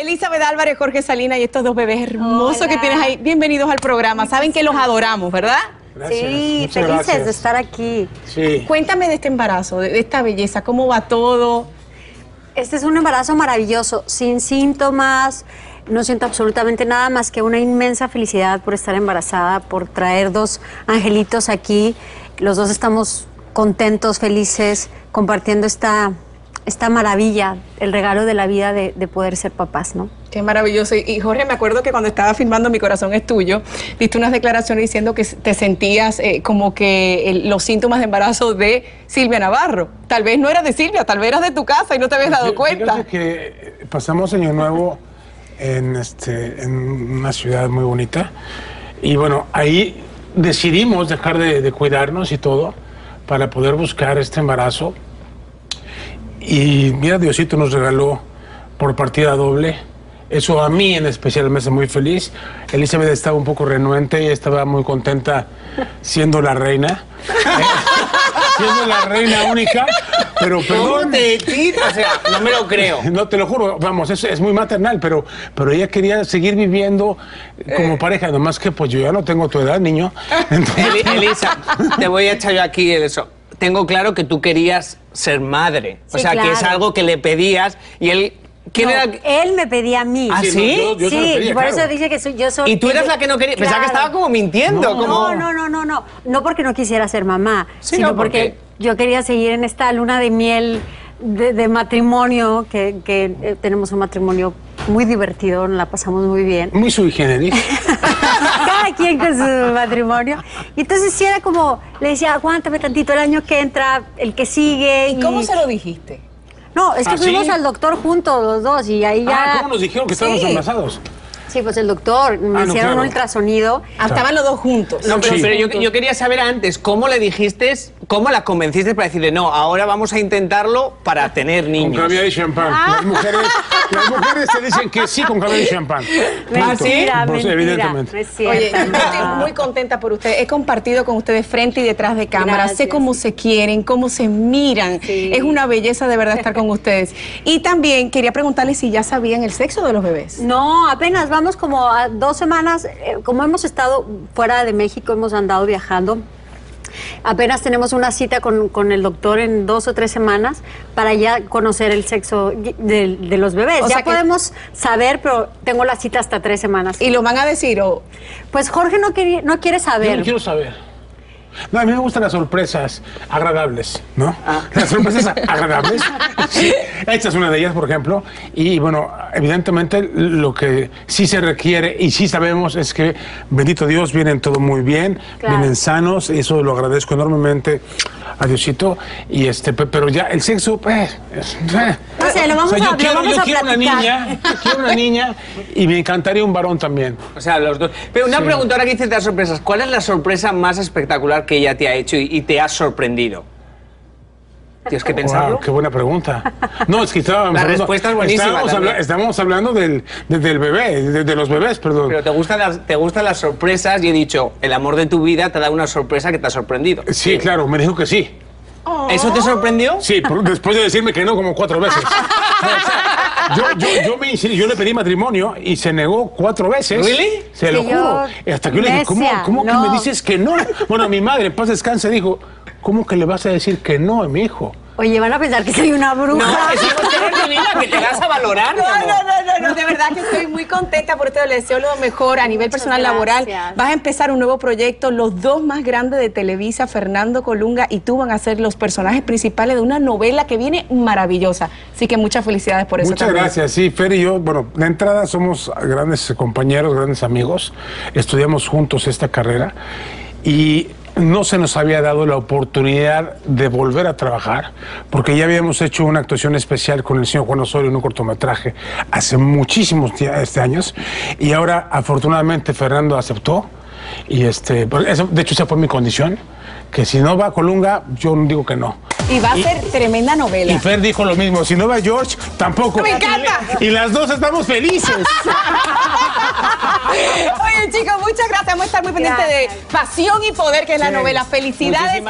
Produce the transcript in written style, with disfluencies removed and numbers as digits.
Elizabeth Álvarez, Jorge Salinas y estos dos bebés hermosos que tienes ahí. Bienvenidos al programa. Saben que los adoramos, ¿verdad? Gracias, sí, felices de estar aquí. Sí. Cuéntame de este embarazo, de esta belleza, ¿cómo va todo? Este es un embarazo maravilloso, sin síntomas. No siento absolutamente nada más que una inmensa felicidad por estar embarazada, por traer dos angelitos aquí. Los dos estamos contentos, felices, compartiendo esta maravilla, el regalo de la vida de poder ser papás, ¿no? Qué maravilloso. Y Jorge, me acuerdo que cuando estaba filmando Mi Corazón es Tuyo, diste unas declaraciones diciendo que te sentías como que los síntomas de embarazo de Silvia Navarro. Tal vez no eras de Silvia, tal vez eras de tu casa y no te habías dado cuenta. Yo creo que pasamos Año Nuevo en una ciudad muy bonita. Y bueno, ahí decidimos dejar de cuidarnos y todo para poder buscar este embarazo. Y mira, Diosito nos regaló por partida doble. Eso a mí en especial me hace muy feliz. Elizabeth estaba un poco renuente, ella estaba muy contenta siendo la reina. Siendo la reina única, pero perdón. O sea, no me lo creo. No, te lo juro, vamos, es muy maternal, pero ella quería seguir viviendo como pareja, nomás que pues yo ya no tengo tu edad, niño. Entonces... Elisa, te voy a echar yo aquí eso. Tengo claro que tú querías ser madre. Sí, o sea, claro, que es algo que le pedías y él... ¿Quién no, era? Él me pedía a mí. ¿Ah, sí? Sí, yo sí, pedía, y por claro, eso dice que yo soy... ¿Y tú eras la que no quería? Claro. Pensaba que estaba como mintiendo. No, como... No. No porque no quisiera ser mamá, sí, sino no, porque yo quería seguir en esta luna de miel de matrimonio, que tenemos un matrimonio muy divertido, nos la pasamos muy bien. Muy sui generis. Cada quien con su matrimonio. Y entonces sí era como, le decía, aguántame tantito, el año que entra, el que sigue. ¿Y cómo se lo dijiste? No, es que fuimos al doctor juntos los dos y ahí ya... ¿Cómo nos dijeron que estábamos embarazados? Sí, pues el doctor, me hicieron un ultrasonido. Estaban los dos juntos. No, pero yo quería saber antes, ¿cómo le dijiste, cómo la convenciste para decirle, no, ahora vamos a intentarlo para tener niños? Con caviar y champán. Las mujeres te dicen que sí con caviar y champán. ¿Ah, sí? Mentira, pues, evidentemente. No es cierto. Oye, no. Yo estoy muy contenta por ustedes. He compartido con ustedes frente y detrás de cámara. Gracias. Sé cómo se quieren, cómo se miran. Sí. Es una belleza de verdad estar con ustedes. Y también quería preguntarles si ya sabían el sexo de los bebés. No, apenas vamos. Estamos como a 2 semanas, como hemos estado fuera de México, hemos andado viajando. Apenas tenemos una cita con el doctor en 2 o 3 semanas para ya conocer el sexo de los bebés. O ya podemos saber, pero tengo la cita hasta 3 semanas. ¿Y lo van a decir o...? Pues Jorge no quiere saber. Yo no quiero saber. No, a mí me gustan las sorpresas agradables, ¿no? Ah. Las sorpresas agradables. Sí. Esta es una de ellas, por ejemplo. Y bueno, evidentemente lo que sí se requiere y sí sabemos es que, bendito Dios, vienen todo muy bien, claro, vienen sanos. Eso lo agradezco enormemente a Diosito. Y pero ya el sexo, no sé, lo vamos a platicar. Yo quiero una niña, y me encantaría un varón también. O sea, los dos. Pero una pregunta ahora que dices de las sorpresas. ¿Cuál es la sorpresa más espectacular que ella te ha hecho y te ha sorprendido? ¿Tienes que pensarlo? Wow, qué buena pregunta. No, es que estábamos... La respuesta es buenísima. Estábamos hablando del bebé, de los bebés, perdón. Pero te gustan las sorpresas y he dicho, el amor de tu vida te ha dado una sorpresa que te ha sorprendido. Sí, claro, me dijo que sí. ¿Eso te sorprendió? Sí, después de decirme que no como 4 veces. Yo le pedí matrimonio y se negó 4 veces. ¿Really? Se lo juro. Hasta que yo le dije, ¿cómo que me dices que no? Bueno, mi madre, en paz descanse, dijo, ¿cómo que le vas a decir que no a mi hijo? Oye, van a pensar que soy una bruja. No, que soy una divina, que te vas a valorar. No, de verdad que estoy muy contenta por esto. Les deseo lo mejor a nivel personal, laboral. Vas a empezar un nuevo proyecto. Los dos más grandes de Televisa, Fernando Colunga y tú, van a ser los personajes principales de una novela que viene maravillosa. Así que muchas felicidades por eso. Muchas gracias. Sí, Fer y yo, bueno, de entrada somos grandes compañeros, grandes amigos. Estudiamos juntos esta carrera y... no se nos había dado la oportunidad de volver a trabajar, porque ya habíamos hecho una actuación especial con el señor Juan Osorio en un cortometraje hace muchísimos años, y ahora afortunadamente Fernando aceptó, y de hecho esa fue mi condición, que si no va Colunga, yo digo que no. Y va a ser tremenda novela. Y Fer dijo lo mismo, si no va George, tampoco. ¡Me encanta! Y las dos estamos felices. Oye, chicos, muchas gracias. Vamos a estar muy pendientes de Pasión y Poder, que es la novela. Felicidades.